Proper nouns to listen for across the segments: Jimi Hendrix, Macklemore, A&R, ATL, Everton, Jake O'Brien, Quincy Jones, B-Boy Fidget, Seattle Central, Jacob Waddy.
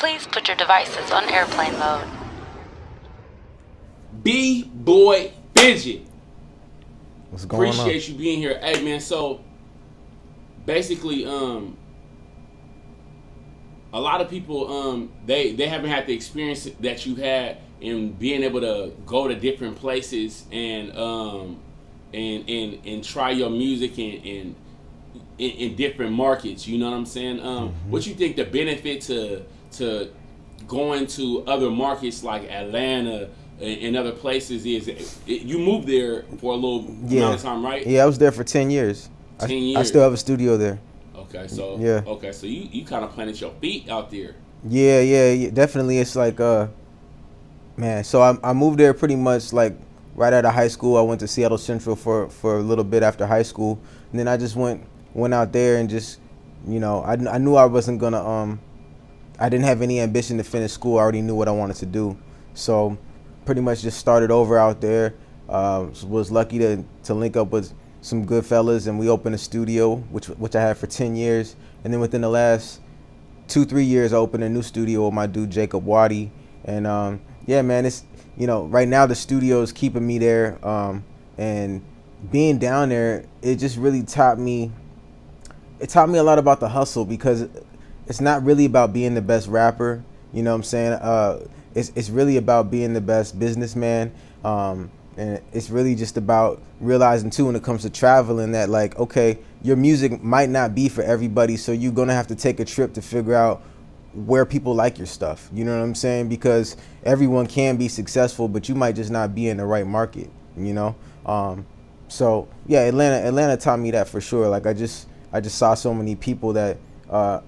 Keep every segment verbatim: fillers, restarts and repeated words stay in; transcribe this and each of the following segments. Please put your devices on airplane mode. B-Boy Fidget. What's going Appreciate on? Appreciate you being here. Hey, man, so basically, um, a lot of people, um, they, they haven't had the experience that you had in being able to go to different places and um, and, and, and try your music and, and in, in different markets. You know what I'm saying? Um, mm-hmm. What you think the benefit to to going to other markets like Atlanta and other places is? It, it, you moved there for a little yeah. amount of time, right? Yeah, I was there for ten years. ten I, years. I still have a studio there. Okay, so yeah. Okay, so you, you kind of planted your feet out there. Yeah, yeah, yeah, definitely. It's like, uh, man, so I, I moved there pretty much like right out of high school. I went to Seattle Central for, for a little bit after high school. And then I just went went out there and just, you know, I, I knew I wasn't going to, um, I didn't have any ambition to finish school. I already knew what I wanted to do. So pretty much just started over out there. Uh, was lucky to, to link up with some good fellas, and we opened a studio, which which I had for ten years. And then within the last two, three years, I opened a new studio with my dude, Jacob Waddy. And um, yeah, man, it's, you know, right now the studio is keeping me there. Um, and being down there, it just really taught me, it taught me a lot about the hustle, because it's not really about being the best rapper, you know what I'm saying? Uh, it's, it's really about being the best businessman. Um, And it's really just about realizing, too, when it comes to traveling, that, like, okay, your music might not be for everybody, so you're going to have to take a trip to figure out where people like your stuff. You know what I'm saying? Because everyone can be successful, but you might just not be in the right market, you know? Um, so, yeah, Atlanta Atlanta taught me that for sure. Like, I just I just saw so many people that uh,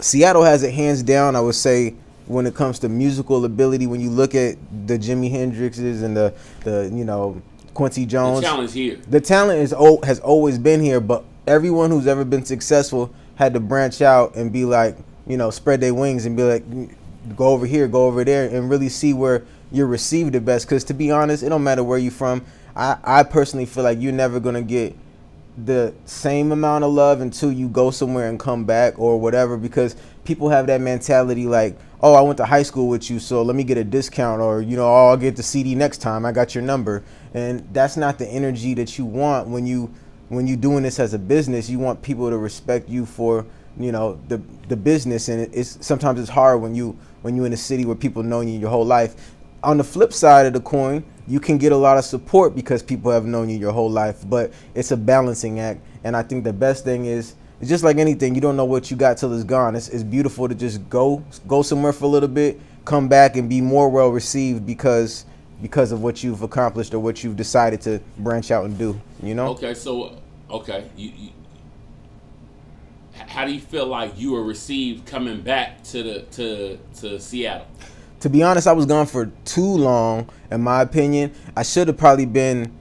Seattle has it hands down, I would say, when it comes to musical ability. When you look at the Jimi Hendrixes and the, the you know, Quincy Jones. The talent's here. The talent is old, has always been here, but everyone who's ever been successful had to branch out and be like, you know, spread their wings and be like, go over here, go over there, and really see where you're received the best. Because to be honest, it don't matter where you're from. I, I personally feel like you're never going to get the same amount of love until you go somewhere and come back or whatever, because people have that mentality like, oh, I went to high school with you, so let me get a discount, or, you know, oh, I'll get the C D next time, I got your number. And that's not the energy that you want when you when you're doing this as a business. You want people to respect you for, you know, the the business, and it's sometimes it's hard when you when you're in a city where people know you your whole life. On the flip side of the coin, you can get a lot of support because people have known you your whole life, but it's a balancing act. And I think the best thing is, it's just like anything, you don't know what you got till it's gone. It's, it's beautiful to just go go somewhere for a little bit, come back and be more well received because because of what you've accomplished or what you've decided to branch out and do, you know? Okay, so, okay. You, you, how do you feel like you were received coming back to the to to Seattle? To be honest, I was gone for too long, in my opinion. I should have probably been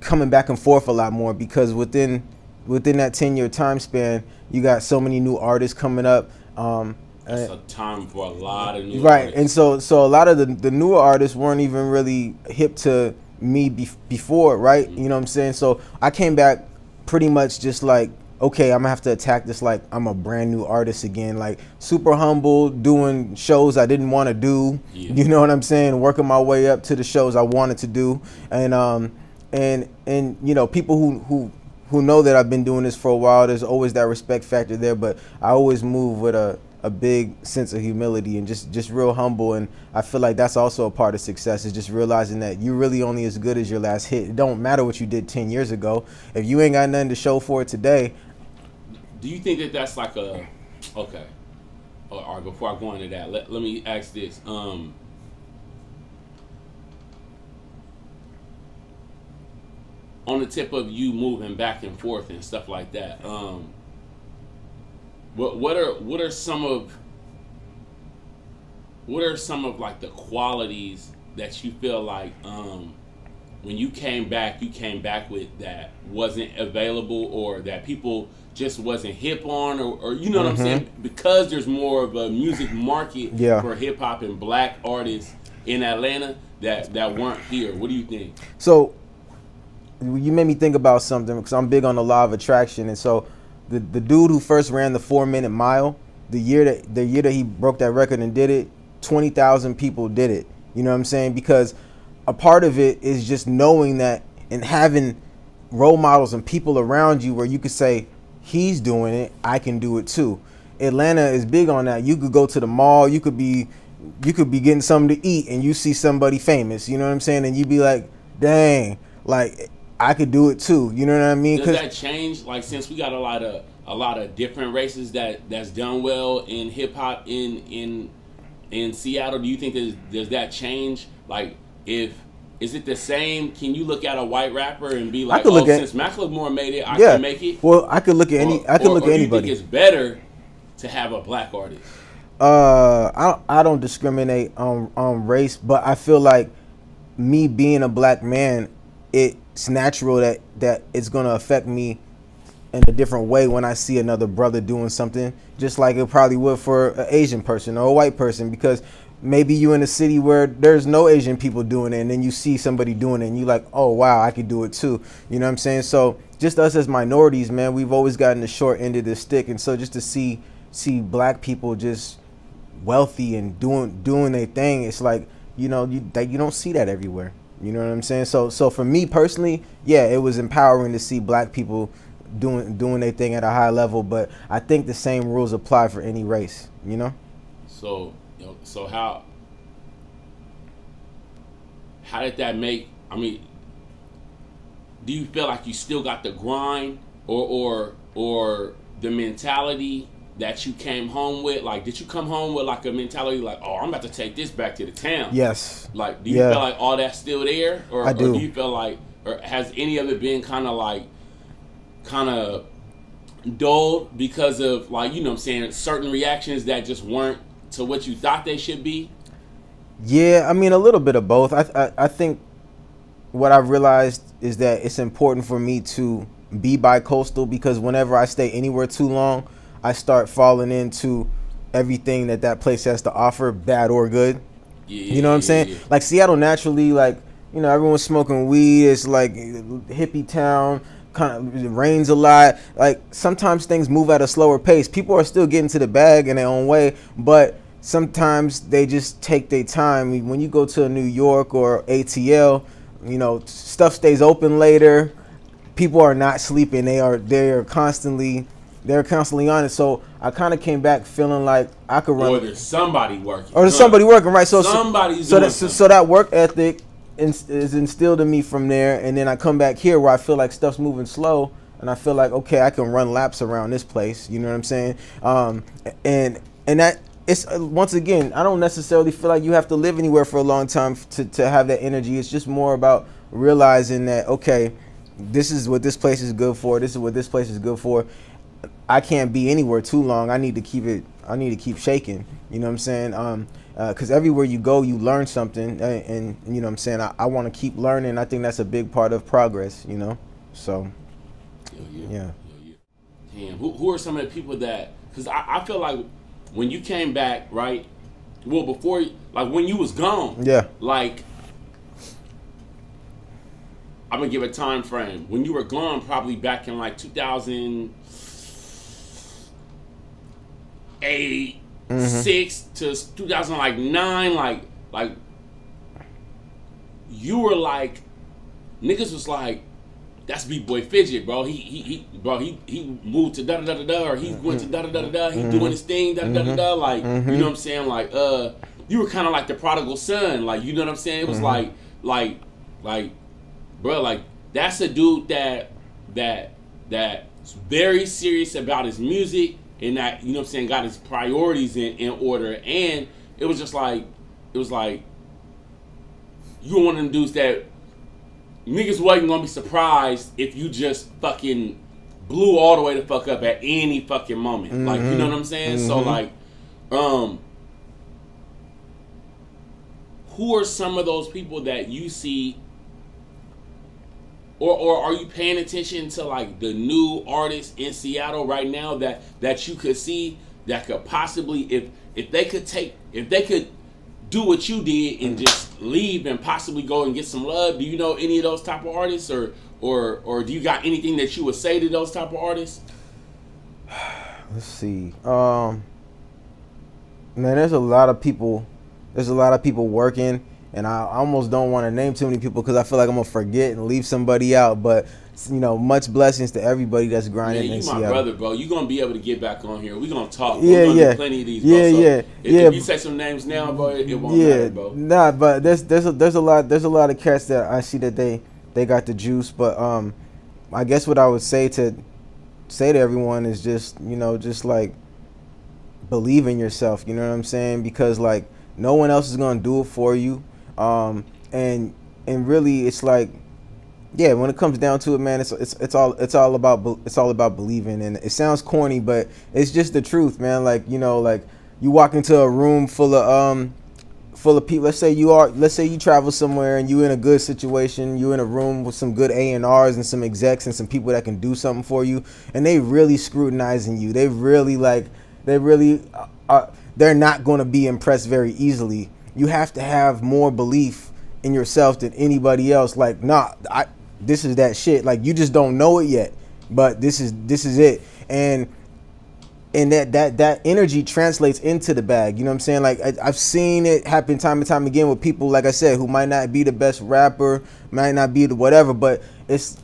coming back and forth a lot more, because within within that ten-year time span, you got so many new artists coming up. Um, That's a time for a lot of new right, artists. Right, and so so a lot of the, the newer artists weren't even really hip to me be before, right? Mm-hmm. You know what I'm saying? So I came back pretty much just like, okay, I'm gonna have to attack this like I'm a brand new artist again, like super humble, doing shows I didn't want to do. Yeah. You know what I'm saying? Working my way up to the shows I wanted to do, and um, and and you know, people who who who know that I've been doing this for a while, there's always that respect factor there. But I always move with a a big sense of humility and just just real humble, and I feel like that's also a part of success, is just realizing that you're really only as good as your last hit. It don't matter what you did ten years ago. If you ain't got nothing to show for it today. Do you think that that's like a, okay, all right, before I go into that, let, let me ask this, um, on the tip of you moving back and forth and stuff like that, um, What what are what are some of what are some of like the qualities that you feel like um, when you came back you came back with that wasn't available, or that people just wasn't hip on, or, or you know what mm-hmm. I'm saying, because there's more of a music market yeah. for hip hop and black artists in Atlanta that that weren't here. What do you think? So you made me think about something, because I'm big on the law of attraction, and so. The, the dude who first ran the four minute mile, the year that the year that he broke that record and did it, twenty thousand people did it. You know what I'm saying? Because a part of it is just knowing that and having role models and people around you where you could say, he's doing it, I can do it too. Atlanta is big on that. You could go to the mall, you could be you could be getting something to eat and you see somebody famous, you know what I'm saying? And you be like, dang, like I could do it too. You know what I mean? Does that change? Like, since we got a lot of a lot of different races that that's done well in hip hop in in in Seattle, do you think there's, does that change? Like, if is it the same? Can you look at a white rapper and be like, oh, at, since Macklemore made it, I yeah, can make it? Well, I could look at any. Or, I could or, look or at anybody. Do you think it's better to have a black artist? Uh, I I don't discriminate on on race, but I feel like me being a black man, it's natural that that it's gonna affect me in a different way when I see another brother doing something, just like it probably would for an Asian person or a white person, because maybe you in a city where there's no Asian people doing it, and then you see somebody doing it and you're like, oh wow, I could do it too. You know what I'm saying? So just us as minorities, man, we've always gotten the short end of the stick. And so just to see see black people just wealthy and doing doing their thing, it's like, you know, you that you don't see that everywhere. You know what I'm saying? So so for me personally, yeah, it was empowering to see black people doing doing their thing at a high level, but I think the same rules apply for any race, you know? So so how how did that make, I mean, do you feel like you still got the grind or or or the mentality that you came home with? Like, did you come home with like a mentality like, oh, I'm about to take this back to the town? Yes. Like, do you yeah. feel like all that's still there? Or, I do. or do you feel like, or has any of it been kind of like kind of dulled because of, like, you know what I'm saying, certain reactions that just weren't to what you thought they should be? Yeah, I mean, a little bit of both. I, I, I think what I've realized is that it's important for me to be bi-coastal, because whenever I stay anywhere too long, I start falling into everything that that place has to offer, bad or good. Yeah, you know what I'm saying? Yeah, yeah. Like, Seattle naturally, like, you know, everyone's smoking weed. It's like hippie town. Kind of, it rains a lot. Like, sometimes things move at a slower pace. People are still getting to the bag in their own way, but sometimes they just take their time. When you go to New York or A T L, you know, stuff stays open later. People are not sleeping. They are they are constantly they're constantly on it. So I kind of came back feeling like I could run. Or there's somebody working. Or there's somebody working, right? So somebody's so, doing so that so, so that work ethic is instilled in me from there, and then I come back here where I feel like stuff's moving slow, and I feel like, okay, I can run laps around this place. You know what I'm saying? Um, and and that it's once again, I don't necessarily feel like you have to live anywhere for a long time to to have that energy. It's just more about realizing that, okay, this is what this place is good for. This is what this place is good for. I can't be anywhere too long. I need to keep it. I need to keep shaking. You know what I'm saying? Um, Because uh, everywhere you go, you learn something, and, and you know what I'm saying, I, I want to keep learning. I think that's a big part of progress, you know? So, yeah. yeah. yeah, yeah. Damn, who, who are some of the people that, because I, I feel like when you came back, right, well, before, like when you was gone, yeah, like, I'm going to give a time frame. When you were gone, probably back in like two thousand eight, Mm-hmm. six to two thousand like nine, like like you were like, niggas was like, that's B-Boy Fidget, bro. He he he bro he he moved to da da da da da, or he's going to da da da da da. He mm-hmm. doing his thing da da da da da. Like mm-hmm. you know what I'm saying? Like uh, you were kind of like the prodigal son. Like, you know what I'm saying? It was mm-hmm. like like like, bro, like that's a dude that that that's very serious about his music. And that, you know what I'm saying, got his priorities in, in order. And it was just like, it was like, you were one of them dudes that niggas wasn't going to be surprised if you just fucking blew all the way the fuck up at any fucking moment. Mm-hmm. Like, you know what I'm saying? Mm-hmm. So, like, um, who are some of those people that you see, Or, or are you paying attention to, like, the new artists in Seattle right now that, that you could see that could possibly, if if they could take, if they could do what you did and just leave and possibly go and get some love? Do you know any of those type of artists, or or or do you got anything that you would say to those type of artists? Let's see. Um, man, there's a lot of people. There's a lot of people working, and I almost don't want to name too many people because I feel like I'm gonna forget and leave somebody out. But you know, much blessings to everybody that's grinding. Yeah, you my brother, bro. You gonna be able to get back on here. We gonna talk. Bro. Yeah, we gonna yeah. Do plenty of these. Bro. Yeah, so yeah, if, yeah. If you say some names now, bro, it, it won't yeah, matter, bro. Nah, but there's there's a, there's a lot there's a lot of cats that I see that they they got the juice. But um, I guess what I would say to say to everyone is just you know just like believe in yourself. You know what I'm saying? Because like. No one else is gonna do it for you, um, and and really, it's like, yeah. When it comes down to it, man, it's it's it's all it's all about it's all about believing. And it sounds corny, but it's just the truth, man. Like you know, like you walk into a room full of um, full of people. Let's say you are, let's say you travel somewhere and you in a good situation. You in a room with some good A and Rs and some execs and some people that can do something for you, and they really scrutinizing you. They really like they really are. They're not going to be impressed very easily. You have to have more belief in yourself than anybody else. Like, nah, I, this is that shit. Like, you just don't know it yet, but this is this is it. And and that that that energy translates into the bag. You know what I'm saying? Like, I, I've seen it happen time and time again with people. Like I said, who might not be the best rapper, might not be the whatever, but it's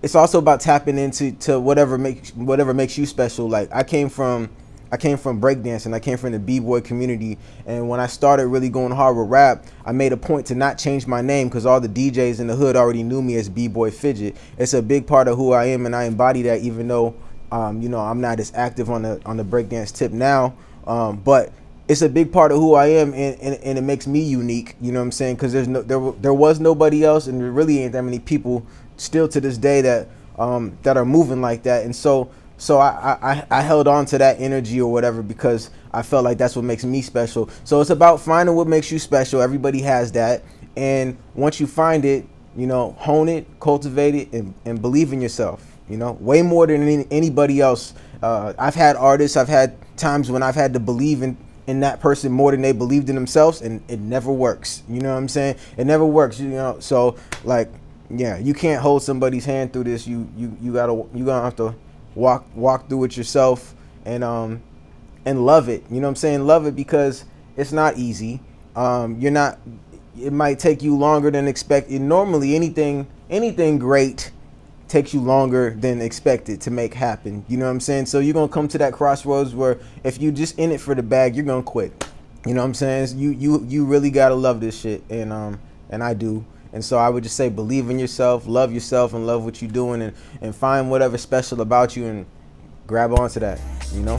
it's also about tapping into to whatever makes whatever makes you special. Like, I came from. I came from breakdancing. I came from the B-Boy community. And when I started really going hard with rap, I made a point to not change my name because all the D Js in the hood already knew me as B-Boy Fidget. It's a big part of who I am, and I embody that even though, um, you know, I'm not as active on the on the breakdance tip now. Um, but it's a big part of who I am, and, and, and it makes me unique, you know what I'm saying? Because there's no, there, there was nobody else, and there really ain't that many people still to this day that, um, that are moving like that. And so... So I, I, I held on to that energy or whatever because I felt like that's what makes me special. So it's about finding what makes you special. Everybody has that. And once you find it, you know, hone it, cultivate it, and, and believe in yourself, you know, way more than any, anybody else. Uh, I've had artists, I've had times when I've had to believe in, in that person more than they believed in themselves, and it never works. You know what I'm saying? It never works, you know. So, like, yeah, you can't hold somebody's hand through this. You, you, you gotta, you gonna have to... Walk walk through it yourself and um and love it. You know what I'm saying? Love it because it's not easy. Um, you're not. It might take you longer than expected. Normally, anything anything great takes you longer than expected to make happen. You know what I'm saying? So you're gonna come to that crossroads where if you just in it for the bag, you're gonna quit. You know what I'm saying? You you you really gotta love this shit, and um and I do. And so I would just say believe in yourself, love yourself, and love what you're doing, and, and find whatever special about you and grab onto that, you know?